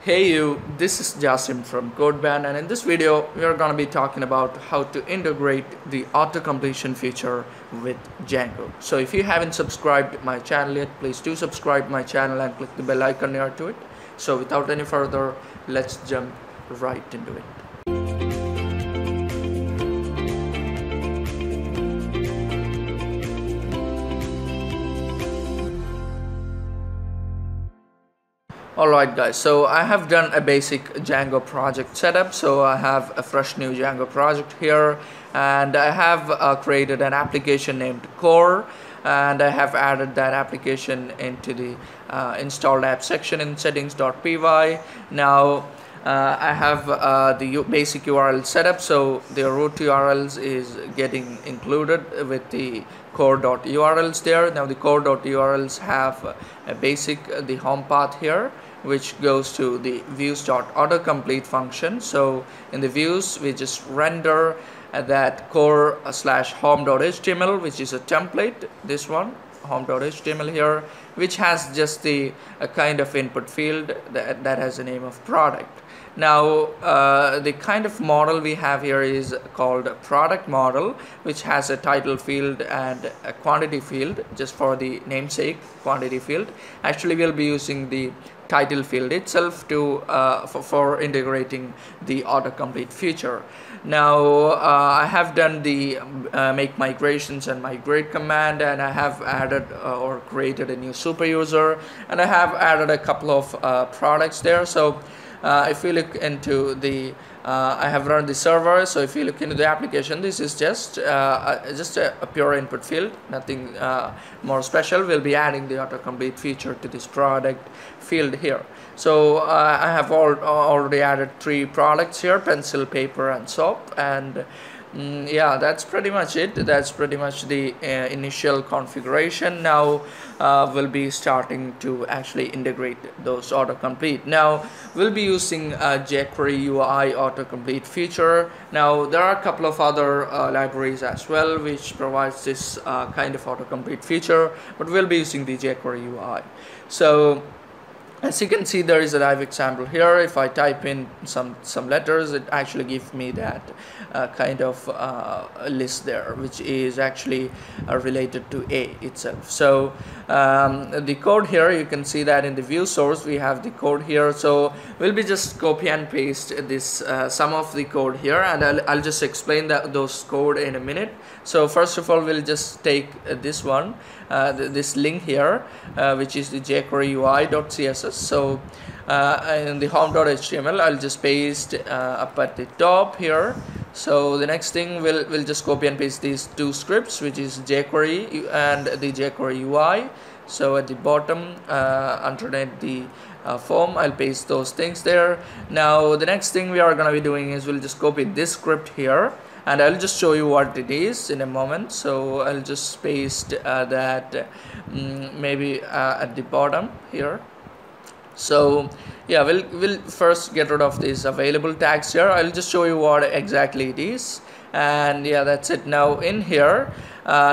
Hey you, this is Jasim from CodeBand, and in this video we are going to be talking about how to integrate the auto completion feature with Django. So if you haven't subscribed to my channel yet, please do subscribe to my channel and click the bell icon near to it. So without any further, let's jump right into it. Alright guys, so I have done a basic Django project setup. So I have a fresh new Django project here, and I have created an application named Core, and I have added that application into the installed app section in settings.py. Now I have the basic URL setup, so the root URLs is getting included with the core.urls there. Now the core.urls have a basic the home path here, which goes to the views.autocomplete function. So in the views, we just render that core/home.html, which is a template, this one, home.html here, which has just the kind of input field that has the name of product. Now the kind of model we have here is called product model, which has a title field and a quantity field. Just for the namesake, quantity field, actually we'll be using the title field itself to for integrating the autocomplete feature. Now I have done the make migrations and migrate command, and I have added or created a new super user, and I have added a couple of products there. So if we look into the I have run the server, so if you look into the application, this is just a pure input field, nothing more special. We'll be adding the autocomplete feature to this product field here. So I have already added 3 products here: pencil, paper and soap. And yeah, that's pretty much it. That's pretty much the initial configuration. Now we'll be starting to actually integrate those autocomplete. Now we'll be using jQuery UI autocomplete feature. Now there are a couple of other libraries as well which provides this kind of autocomplete feature, but we'll be using the jQuery UI. So as you can see, there is a live example here. If I type in some letters, it actually gives me that kind of list there, which is actually related to A itself. So the code here, you can see that in the view source we have the code here. So we'll be just copy and paste this some of the code here, and I'll just explain those code in a minute. So first of all, we'll just take this one, this link here, which is the jQuery UI.css. So in the home.html, I'll just paste up at the top here. So the next thing, we'll just copy and paste these 2 scripts, which is jQuery and the jQuery UI. So at the bottom, underneath the form, I'll paste those things there. Now the next thing we are going to be doing is we'll just copy this script here, and I'll just show you what it is in a moment. So I'll just paste that maybe at the bottom here. So yeah, we'll first get rid of these available tags here. I'll just show you what exactly it is, and yeah, that's it. Now in here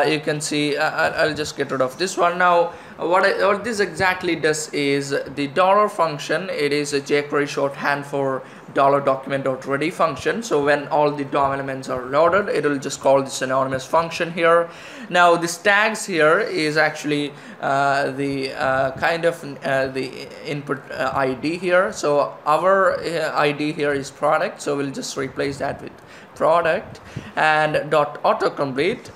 you can see I'll just get rid of this one. Now what this exactly does is the dollar function. It is a jQuery shorthand for $document.ready function. So when all the DOM elements are loaded, it will just call this anonymous function here. Now this tags here is actually the kind of the input ID here. So our ID here is product, so we'll just replace that with product. And dot autocomplete,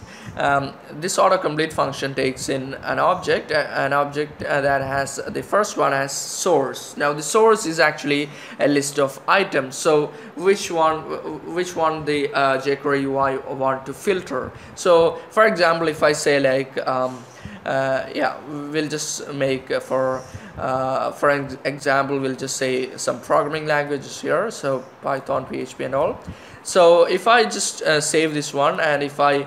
this autocomplete function takes in an object that has the first one as source. Now the source is actually a list of items, so which one the jQuery UI want to filter. So for example, if I say like yeah, we'll just make for an example, we'll just say some programming languages here, so Python, PHP and all. So if I just save this one, and if I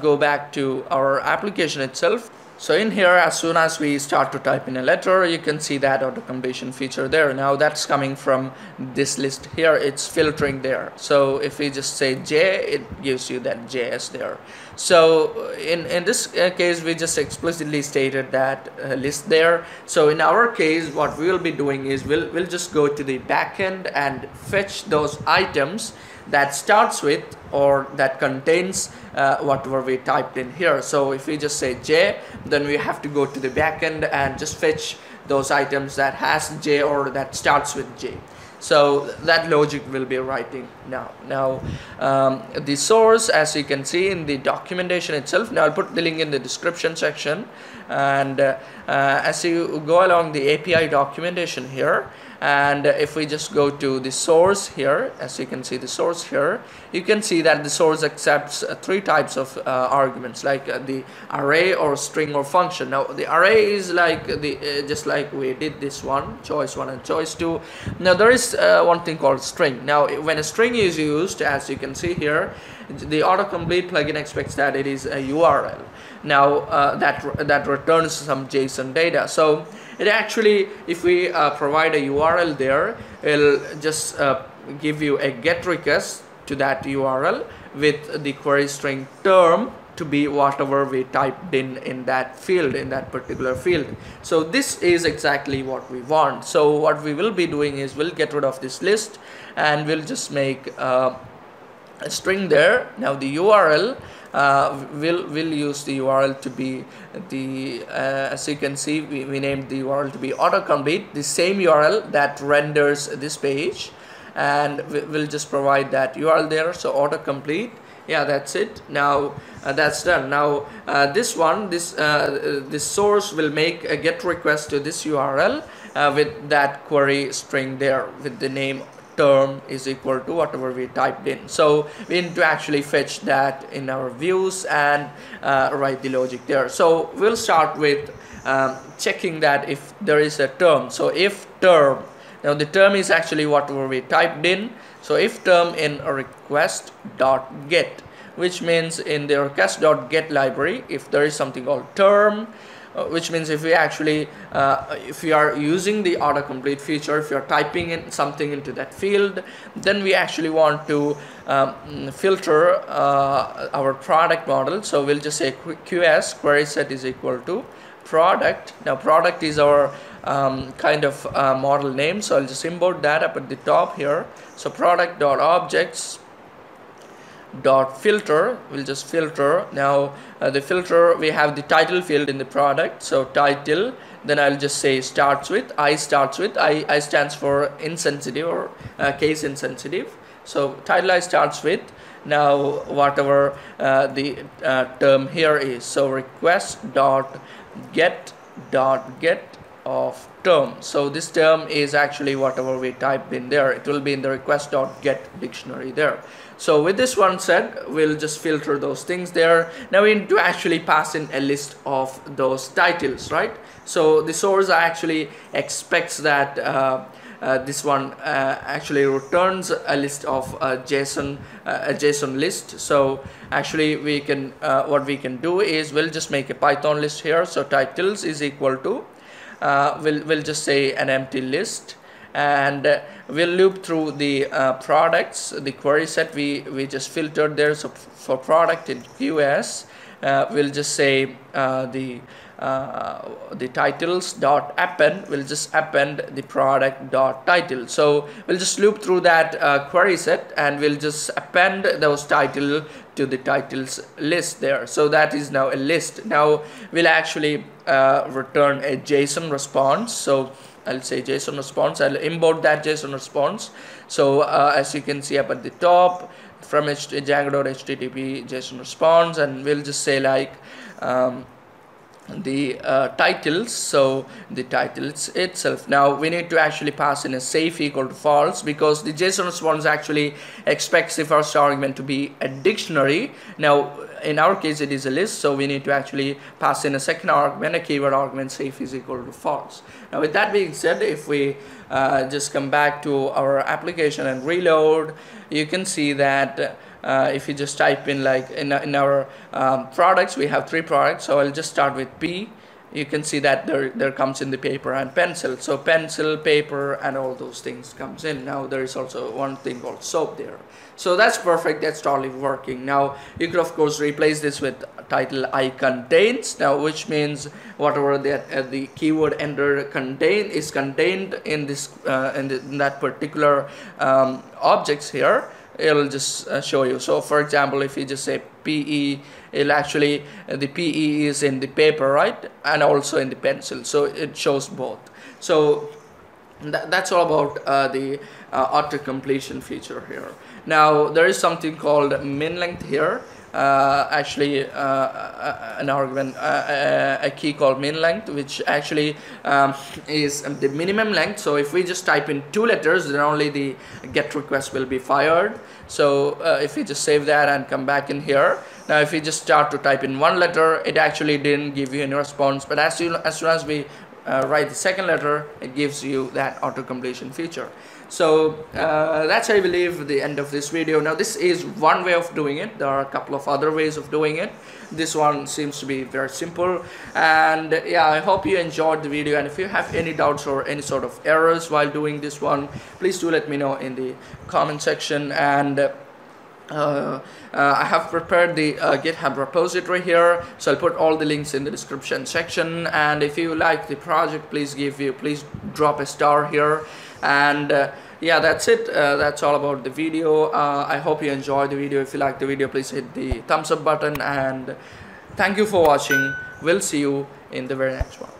go back to our application itself, So in here, as soon as we start to type in a letter, you can see that auto completion feature there. Now that's coming from this list here, it's filtering there. So if we just say J, it gives you that JS there. So in this case, we just explicitly stated that list there. So in our case, what we will be doing is we'll just go to the backend and fetch those items that starts with or that contains whatever we typed in here. So if we just say J, then we have to go to the backend and just fetch those items that has J or that starts with J. So that logic will be writing now. Now the source, as you can see in the documentation itself, now I'll put the link in the description section, and as you go along the API documentation here, and if we just go to the source here, as you can see the source here, you can see that the source accepts three types of arguments, like the array or string or function. Now the array is like the just like we did this one, choice 1 and choice 2. Now there is one thing called string. Now when a string is used, as you can see here, the autocomplete plugin expects that it is a URL. Now that returns some JSON data. So it actually, if we provide a URL there, it'll just give you a GET request to that URL with the query string term to be whatever we typed in that field, in that particular field. So this is exactly what we want. So what we will be doing is we'll get rid of this list and we'll just make a string there. Now the URL, we'll use the URL to be the as you can see, we named the URL to be autocomplete, the same URL that renders this page, and we'll just provide that URL there. So autocomplete, yeah, that's it. Now that's done. Now this source will make a GET request to this URL with that query string there with the name term is equal to whatever we typed in. So we need to actually fetch that in our views and write the logic there. So we'll start with checking that if there is a term. So if term, now the term is actually whatever we typed in. So if term in a request dot get, which means in the request dot get library, if there is something called term, which means if we actually if you are using the autocomplete feature, if you're typing in something into that field, then we actually want to filter our product model. So we'll just say QS query set is equal to product. Now product is our kind of model name, so I'll just import that up at the top here. So product dot objects dot filter, we'll just filter. Now the filter, we have the title field in the product, so title, then I'll just say starts with I stands for insensitive or case insensitive. So title I starts with, now whatever the term here is, so request dot get of term. So this term is actually whatever we typed in there. It will be in the request dot get dictionary there. So with this one set, we'll just filter those things there. Now we need to actually pass in a list of those titles, right? So the source actually expects that this one actually returns a list of a JSON list. So actually we can what we can do is we'll just make a Python list here. So titles is equal to we'll just say an empty list, and we'll loop through the products, the query set we just filtered there. So for product in QS, we'll just say the titles dot append, we'll just append the product dot title. So we'll just loop through that query set and we'll just append those title to the titles list there. So that is now a list. Now we'll actually return a JSON response. So I'll say JSON response, I'll import that JSON response. So as you can see up at the top, from django.http JSON response, and we'll just say like the titles, so the titles itself. Now we need to actually pass in a safe equal to false, because the JSON response actually expects the first argument to be a dictionary. Now in our case it is a list, so we need to actually pass in a second argument, a keyword argument, safe is equal to false. Now with that being said, if we just come back to our application and reload, you can see that if you just type in, like in our products, we have 3 products, so I'll just start with P. You can see that there comes in the paper and pencil, so pencil, paper, and all those things comes in. Now there is also one thing called soap there, so that's perfect, that's totally working. Now you could of course replace this with title I contains, now which means whatever the keyword enter contain is contained in this in that particular objects here. It'll just show you. So for example, if you just say PE, it'll actually the PE is in the paper, right, and also in the pencil, so it shows both. So that's all about the auto completion feature here. Now there is something called min length here, an argument, a key called min length, which actually is the minimum length. So if we just type in 2 letters, then only the get request will be fired. So if we just save that and come back in here, now if we just start to type in 1 letter, it actually didn't give you any response, but as soon as we write the 2nd letter, it gives you that auto completion feature. So that's, I believe, the end of this video. Now this is one way of doing it. There are a couple of other ways of doing it. This one seems to be very simple, and yeah, I hope you enjoyed the video. And if you have any doubts or any sort of errors while doing this one, please do let me know in the comment section. And I have prepared the GitHub repository here, so I'll put all the links in the description section. And if you like the project, please drop a star here. And yeah, that's it. That's all about the video. I hope you enjoyed the video. If you like the video, please hit the thumbs up button, and thank you for watching. We'll see you in the very next one.